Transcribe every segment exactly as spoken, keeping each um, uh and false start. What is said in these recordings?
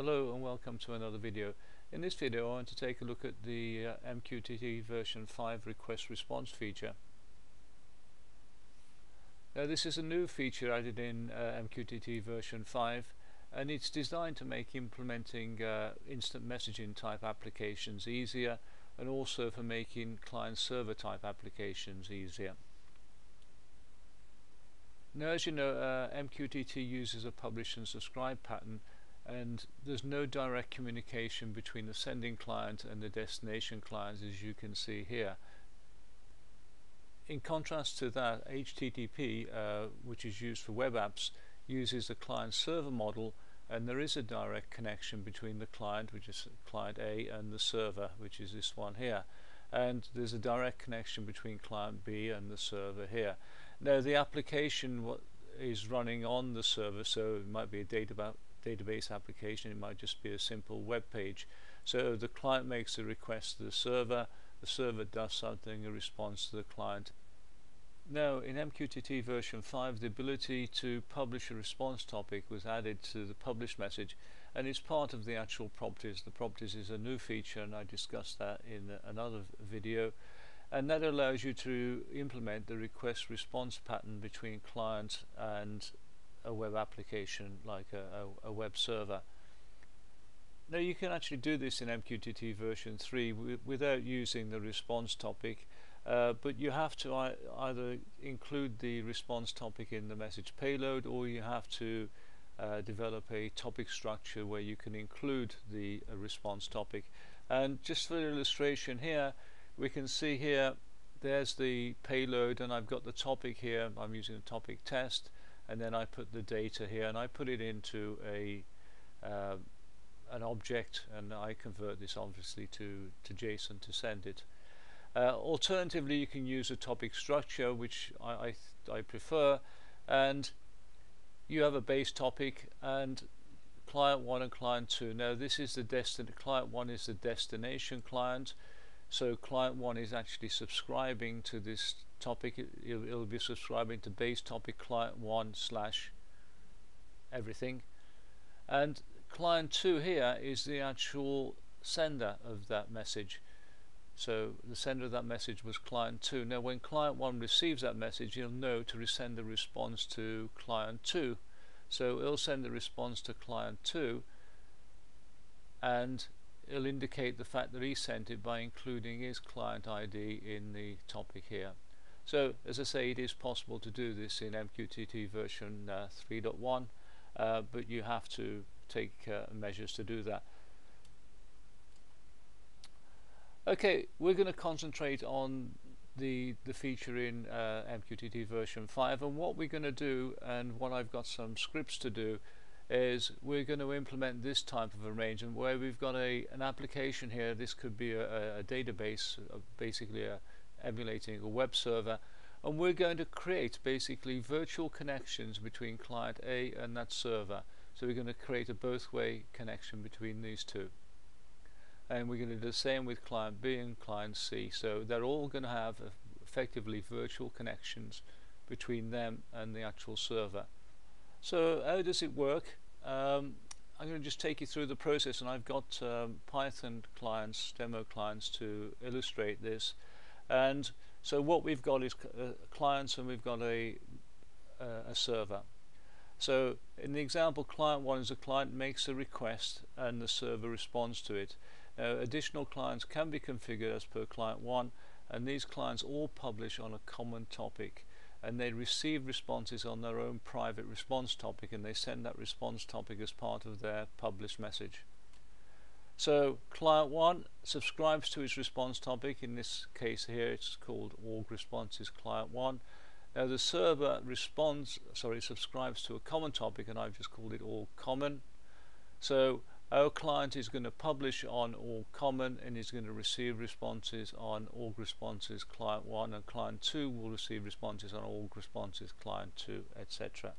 Hello and welcome to another video. In this video I want to take a look at the uh, M Q T T version five request response feature. Now this is a new feature added in uh, M Q T T version five, and it's designed to make implementing uh, instant messaging type applications easier, and also for making client server type applications easier. Now, as you know, uh, M Q T T uses a publish and subscribe pattern, and there's no direct communication between the sending client and the destination client, as you can see here. In contrast to that, H T T P, uh, which is used for web apps, uses the client server model, and there is a direct connection between the client, which is client A, and the server, which is this one here. And there's a direct connection between client B and the server here. Now the application what is running on the server, so it might be a database database application, it might just be a simple web page. So the client makes a request to the server, the server does something, a response to the client. Now in M Q T T version five, the ability to publish a response topic was added to the publish message, and it's part of the actual properties. The properties is a new feature, and I discussed that in another video, and that allows you to implement the request response pattern between client and a web application like a, a, a web server. Now you can actually do this in M Q T T version three w without using the response topic, uh, but you have to either include the response topic in the message payload, or you have to uh, develop a topic structure where you can include the uh, response topic. And just for illustration here, we can see here there's the payload, and I've got the topic here. I'm using the topic test, and then I put the data here, and I put it into a uh, an object, and I convert this obviously to to JSON to send it. Uh, alternatively, you can use a topic structure, which I I, I prefer, and you have a base topic and client one and client two. Now this is the destin client one is the destination client, so client one is actually subscribing to this topic. It will be subscribing to base topic client one slash everything, and client two here is the actual sender of that message. So the sender of that message was client two. Now when client one receives that message, he'll know to resend the response to client two, so it'll send the response to client two, and it'll indicate the fact that he sent it by including his client I D in the topic here. So as I say, it is possible to do this in M Q T T version uh, three point one, uh, but you have to take uh, measures to do that. Okay, we're going to concentrate on the the feature in uh, M Q T T version five, and what we're going to do, and what I've got some scripts to do, is we're going to implement this type of arrangement where we've got a an application here. This could be a, a database, uh, basically a emulating a web server, and we're going to create basically virtual connections between client A and that server. So we're going to create a both-way connection between these two, and we're going to do the same with client B and client C. So they're all going to have uh, effectively virtual connections between them and the actual server. So how does it work? um, I'm going to just take you through the process, and I've got um, Python clients, demo clients, to illustrate this. And so what we've got is uh, clients, and we've got a uh, a server. So in the example, client one is a client makes a request and the server responds to it. Uh, additional clients can be configured as per client one, and these clients all publish on a common topic, and they receive responses on their own private response topic, and they send that response topic as part of their published message. So client one subscribes to its response topic. In this case here, it's called org responses client one. Now the server responds, sorry, subscribes to a common topic, and I've just called it org common. So our client is going to publish on org common, and is going to receive responses on org responses client one, and client two will receive responses on org responses client two, et cetera.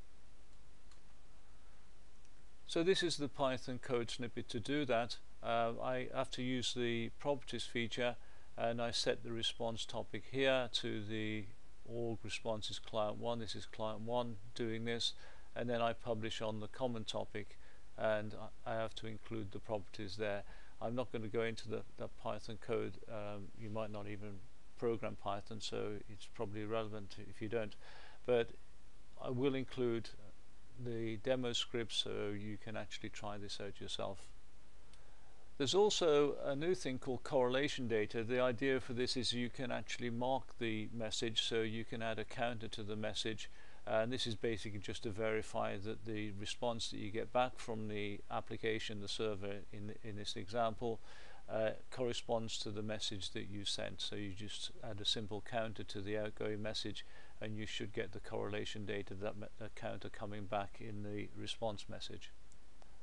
So this is the Python code snippet to do that. Uh, I have to use the properties feature, and I set the response topic here to the org responses client one. This is client one doing this, and then I publish on the common topic, and I have to include the properties there. I'm not going to go into the, the Python code. Um, you might not even program Python, so it's probably irrelevant if you don't, but I will include the demo script so you can actually try this out yourself. There's also a new thing called correlation data. The idea for this is you can actually mark the message, so you can add a counter to the message, and this is basically just to verify that the response that you get back from the application, the server in, the, in this example, uh, corresponds to the message that you sent. So you just add a simple counter to the outgoing message and you should get the correlation data, that uh, counter coming back in the response message.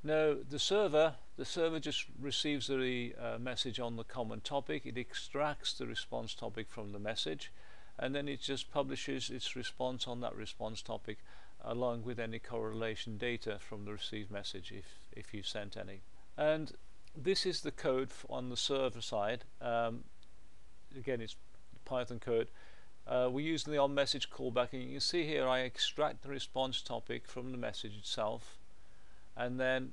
Now the server, the server just receives the uh, message on the common topic. It extracts the response topic from the message, and then it just publishes its response on that response topic, along with any correlation data from the received message, if if you sent any. And this is the code on the server side. Um, again, it's Python code. Uh, we're using the OnMessage callback, and you can see here I extract the response topic from the message itself. And then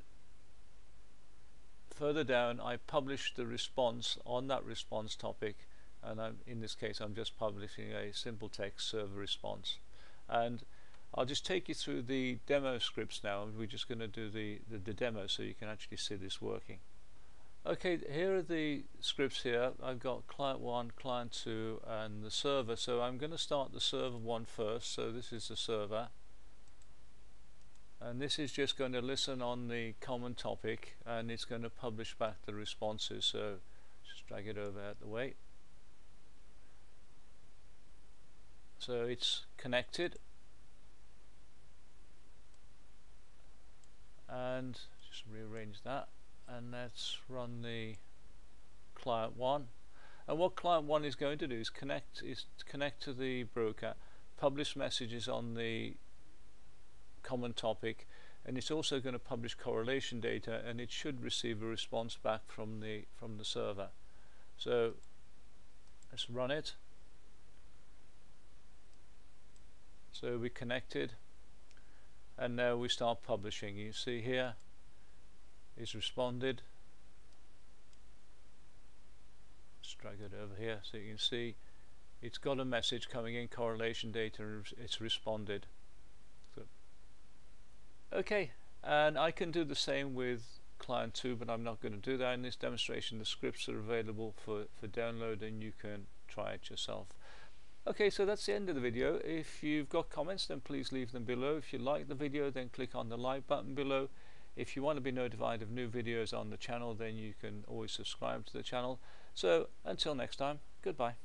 further down I publish the response on that response topic, and I'm, in this case I'm just publishing a simple text server response. And I'll just take you through the demo scripts now, and we're just going to do the, the, the demo so you can actually see this working. Okay, here are the scripts here. I've got client one, client two and the server, so I'm going to start the server one first. So this is the server, and this is just going to listen on the common topic and it's going to publish back the responses. So just drag it over out of the way. So it's connected, and just rearrange that, and let's run the client one. And what client one is going to do is connect is connect to the broker, publish messages on the common topic, and it's also going to publish correlation data, and it should receive a response back from the from the server. So let's run it. So we connected, and now we start publishing. You see here it's responded. Let's drag it over here so you can see it's got a message coming in, correlation data, and it's responded. Okay, and I can do the same with client two, but I'm not going to do that in this demonstration. The scripts are available for, for download and you can try it yourself. Okay, so that's the end of the video. If you've got comments, then please leave them below. If you like the video, then click on the like button below. If you want to be notified of new videos on the channel, then you can always subscribe to the channel. So until next time, goodbye.